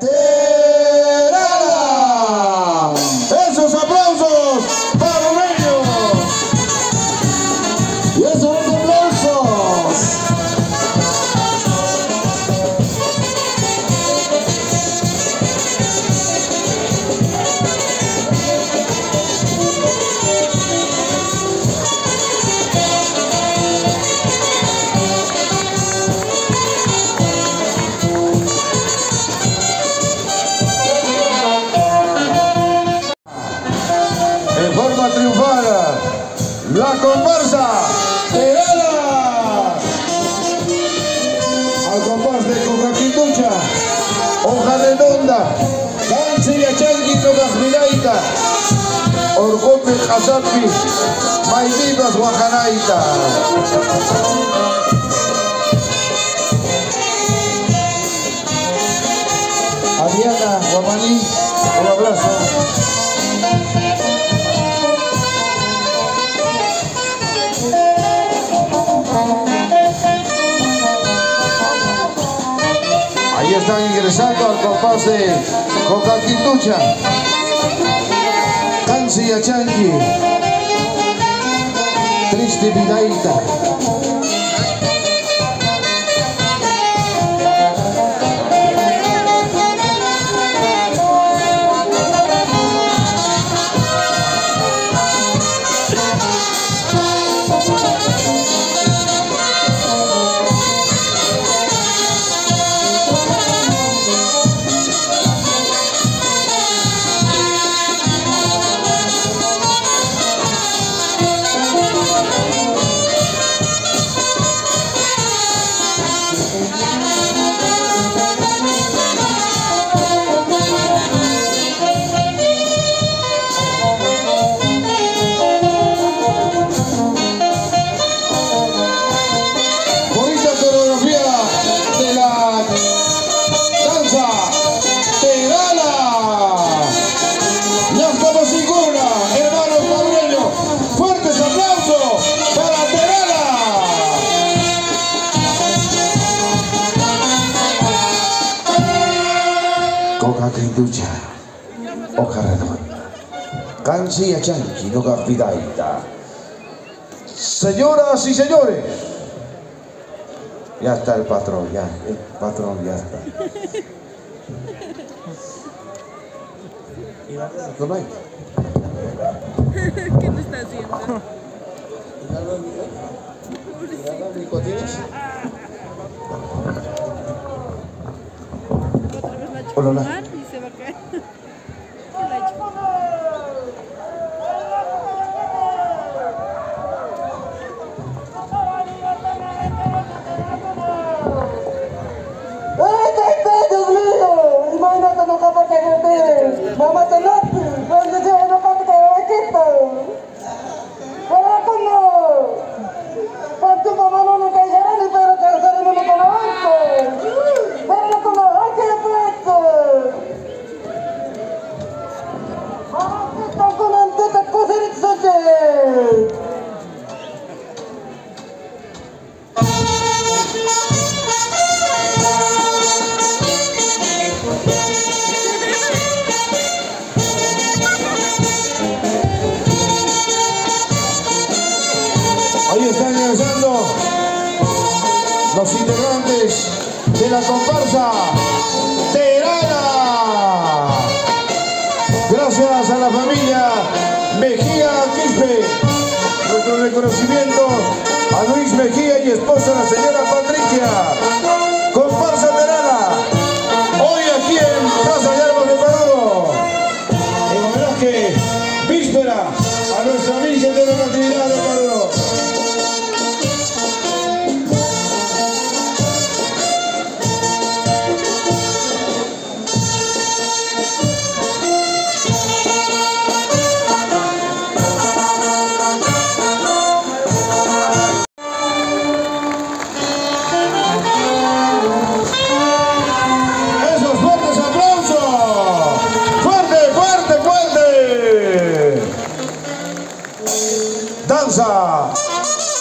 Terala. Esos aplausos para ellos. Y esos aplausos. La comparsa Terala, al compás de Cocaquitucha, Hoja Redonda, Gansi Yachanki Togas Pitaita, Orgope Hazapi, Maidivas Guajanaita. Adriana Guamaní, un abrazo. Ahí están ingresando al compás de Cocaquitucha, Cansi Yachanqui, Triste Pitaita. Cocaquitucha, Hoja Redonda, Gansi Yachanqui, Togas Pitaita. Señoras y señores, ya está el patrón ya está. ¿Qué te está haciendo? Hola. Y se va a caer. Ahí están ingresando los integrantes de la comparsa Terala. Gracias a la familia Mejía Quispe, nuestro reconocimiento a Luis Mejía y esposa la señora Patricia. Comparsa Terala, hoy aquí en Plaza de Armas de Paruro, en homenaje víspera a nuestra Virgen de Natividad de Paruro.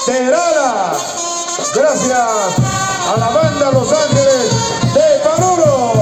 Terala, gracias a la banda Los Ángeles de Paruro.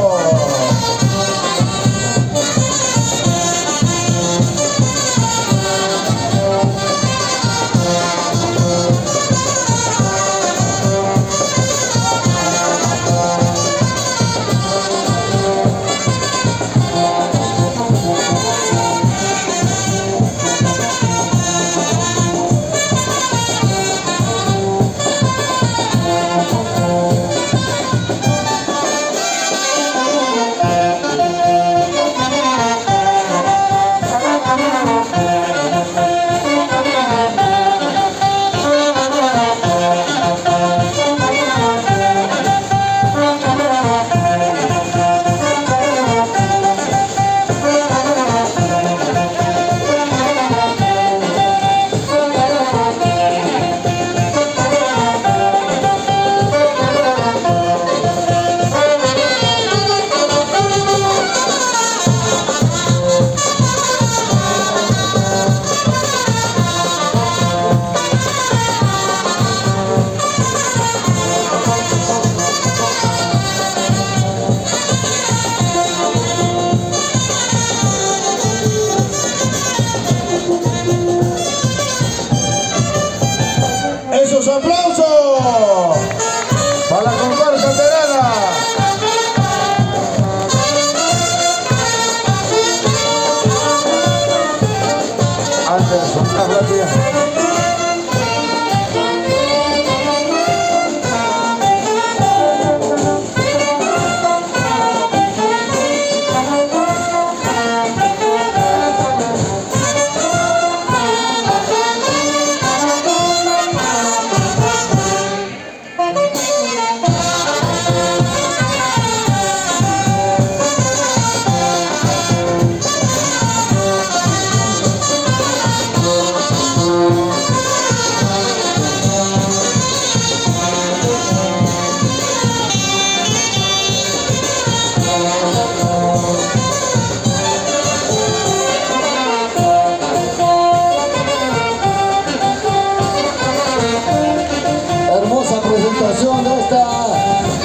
Hermosa presentación de esta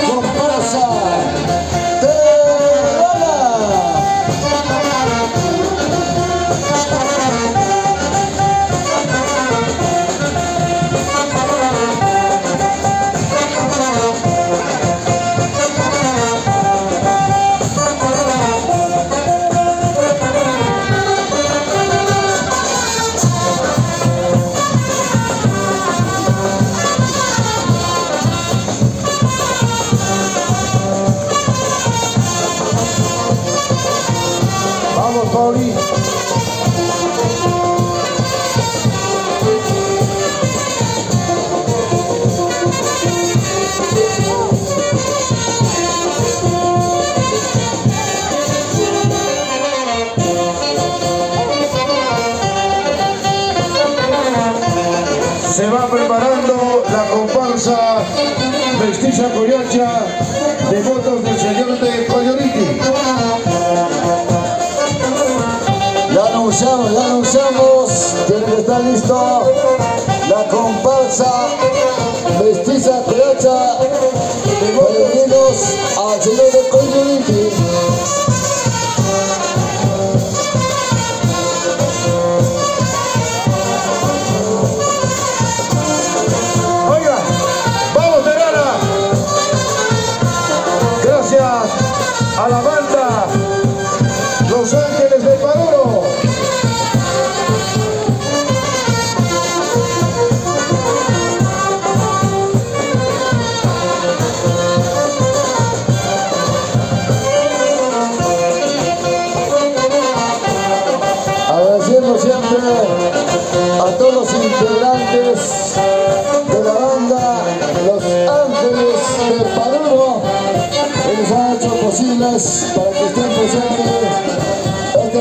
comparsa Terala. Se va preparando la comparsa Mestiza Coyacha, devotos del señor de Coyorique. Ya anunciamos, tiene que estar listo la comparsa Mestiza Coyacha, bienvenidos al señor de Coyorique. A la banda Los Ángeles de Paruro. Agradeciendo siempre a todos los integrantes de la banda Los Ángeles de Paruro, que han hecho posibles para que estén presentes esta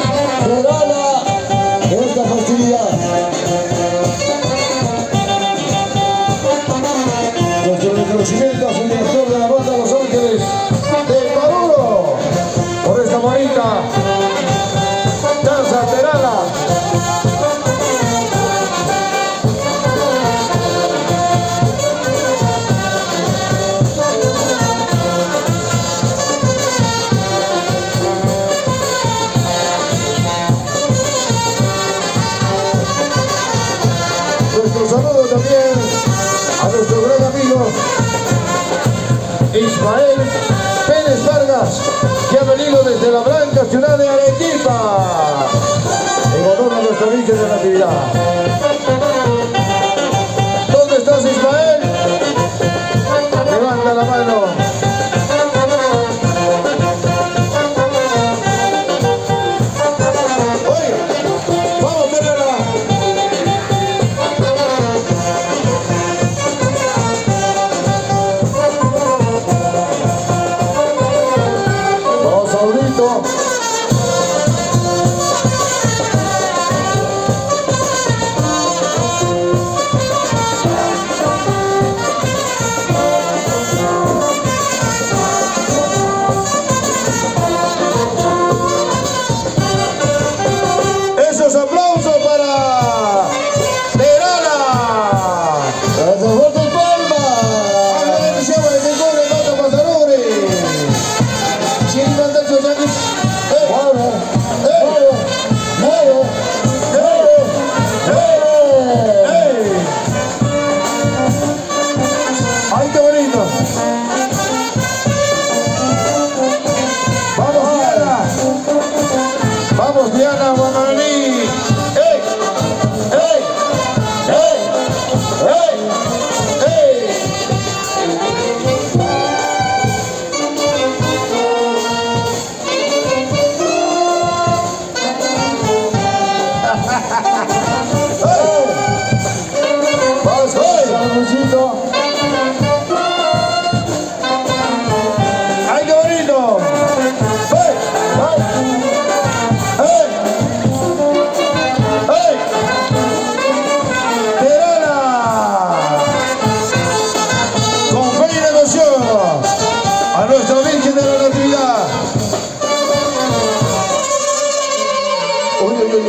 Terala en esta festividad. Nuestro reconocimiento a su director de la banda Los Ángeles de Paruro por esta bonita danza Terala. También a nuestro gran amigo Rafael Pérez Vargas, que ha venido desde la blanca ciudad de Arequipa en honor a nuestra Virgen de Natividad. ¿Dónde estás, Ismael? Levanta la mano. nuestra Virgen de la Natividad. Uy, uy, uy,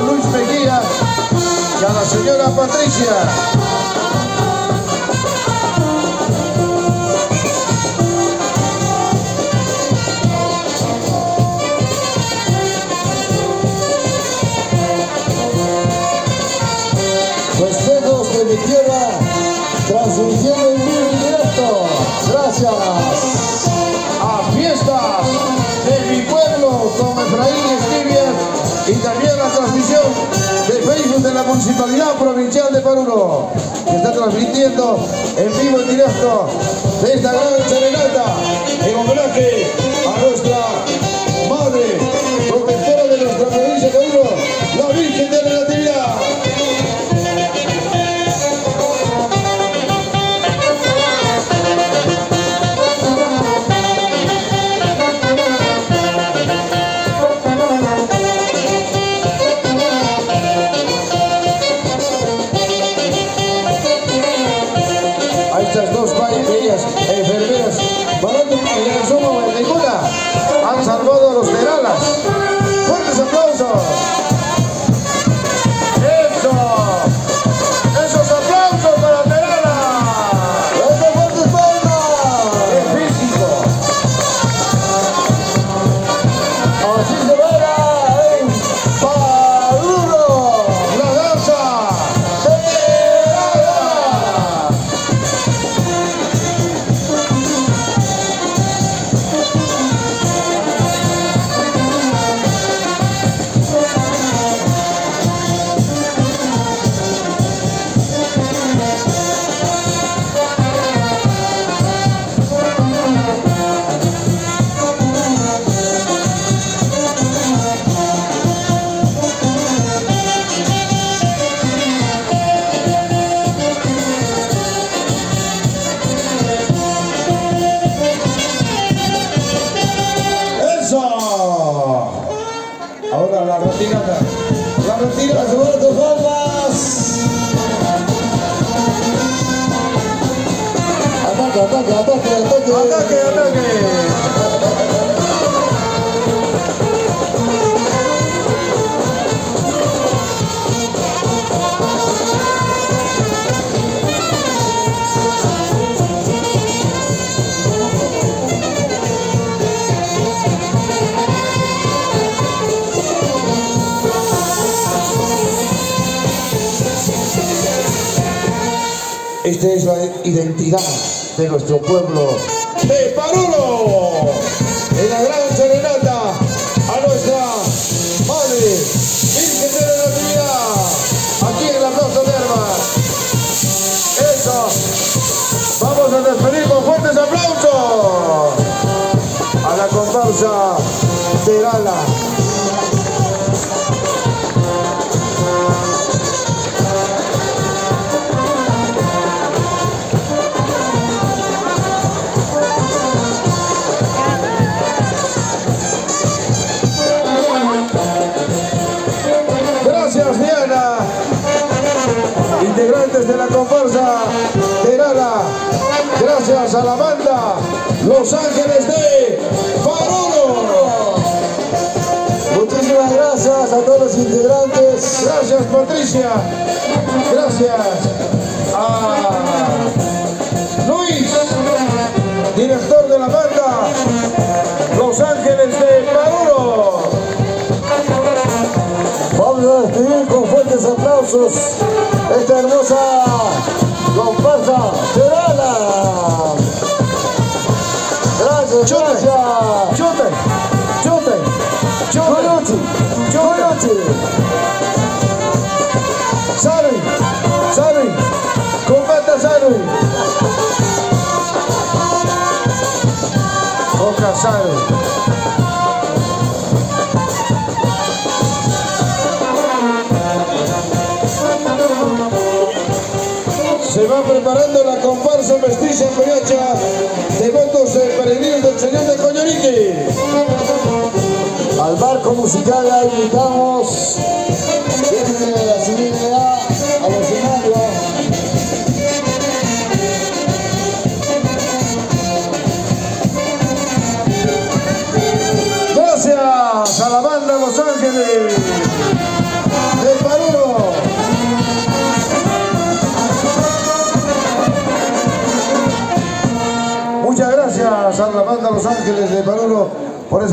Luis Mejía y a la señora Patricia. Festejos de mi tierra, transmitiendo en vivo y directo. Gracias a Fiestas de mi Pueblo con Efraín y también la transmisión de Facebook de la Municipalidad provincial de Paruro, que está transmitiendo en vivo y directo de esta gran serenata en homenaje a nuestra madre protectora de nuestra provincia de Paruro, la Virgen de Natividad. Esta es la identidad de nuestro pueblo de Paruro, en la gran serenata a nuestra madre Virgen de la Natividad, aquí en la Plaza de Armas. Eso, vamos a despedir con fuertes aplausos a la comparsa Terala. Integrantes de la comparsa Terala, gracias a la banda Los Ángeles de Palolo. Muchísimas gracias a todos los integrantes. Gracias Patricia, gracias a Luis, director de la banda Los Ángeles de Paruro. Vamos a despedir con fuertes aplausos esta hermosa comparsa Terala. Gracias, Chute. Salve, combate salve. Boca salve. Se va preparando la comparsa Mestiza Coyacha, devotos de peregrinos del Señor de Coyorique. Al barco musical la invitamos, desde la ciudad al escenario. Gracias a la banda Los Ángeles de Paruro. Muchas gracias a la banda Los Ángeles de Paruro por esa